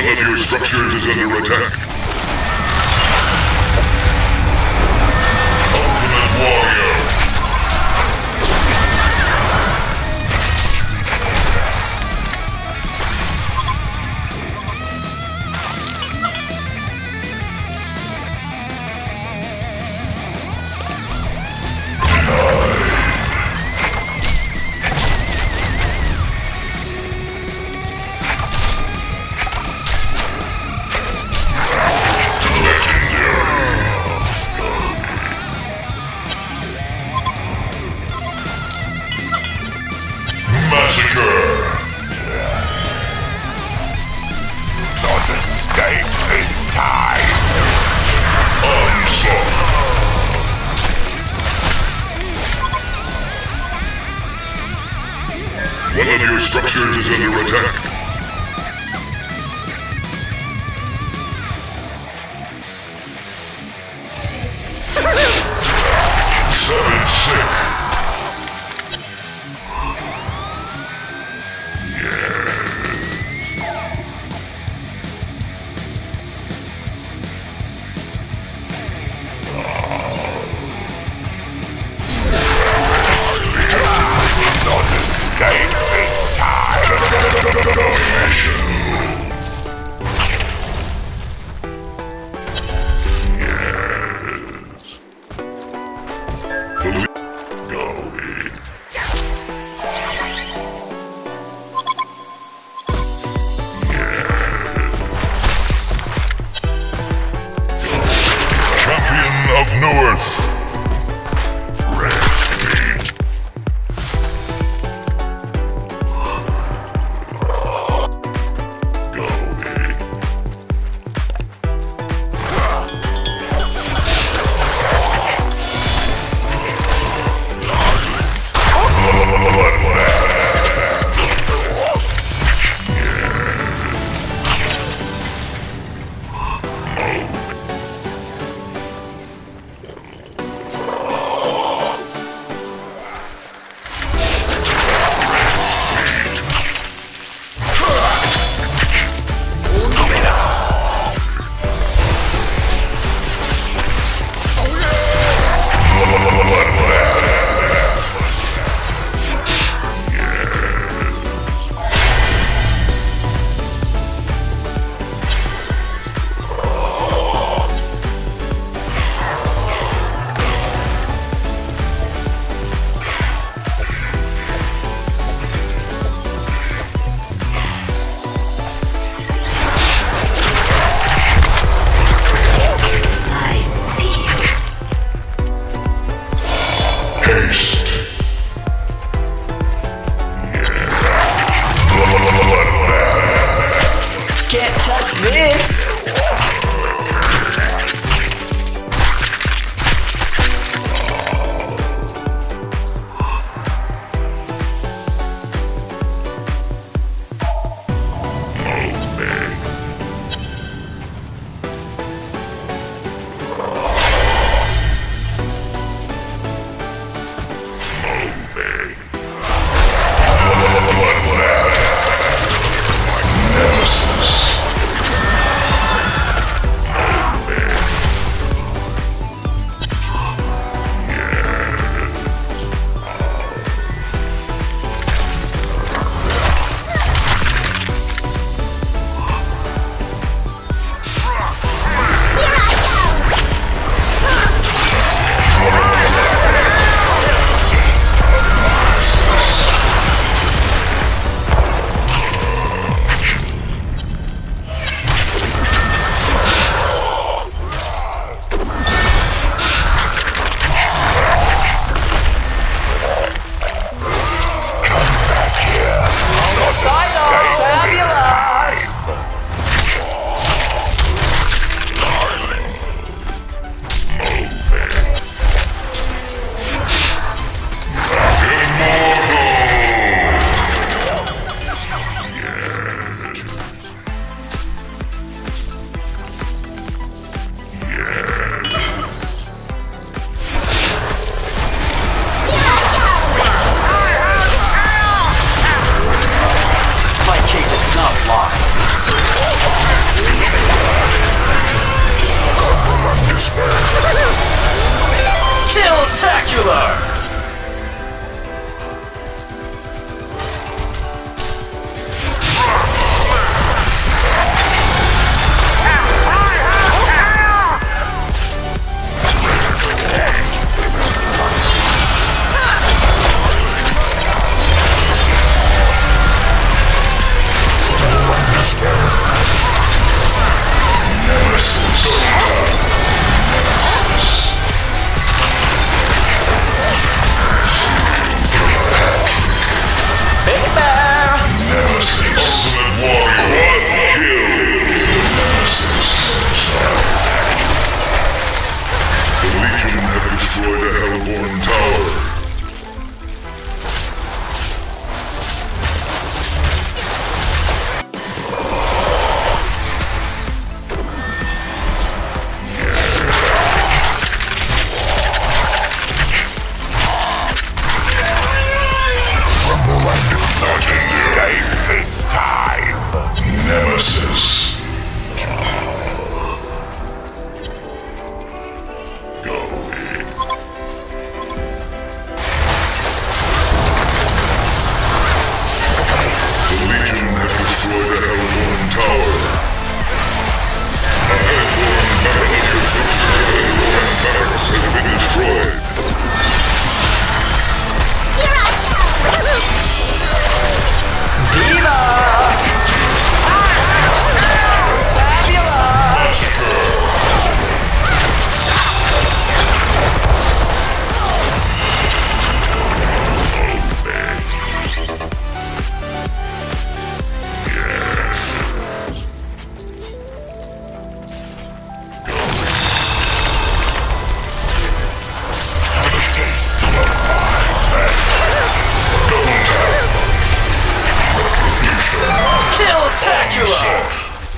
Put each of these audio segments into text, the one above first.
One of your structures is under attack. Ultimate Warrior! No,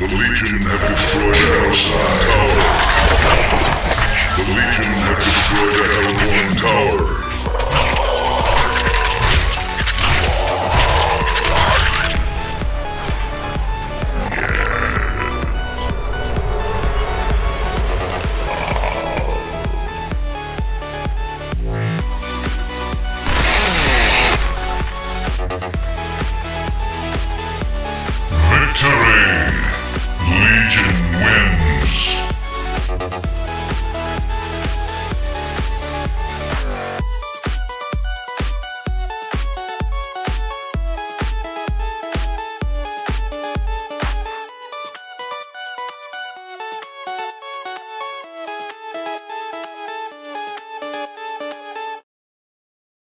The Legion have destroyed Outside Tower. The Legion have destroyed L1 Tower. Victory! Legion wins!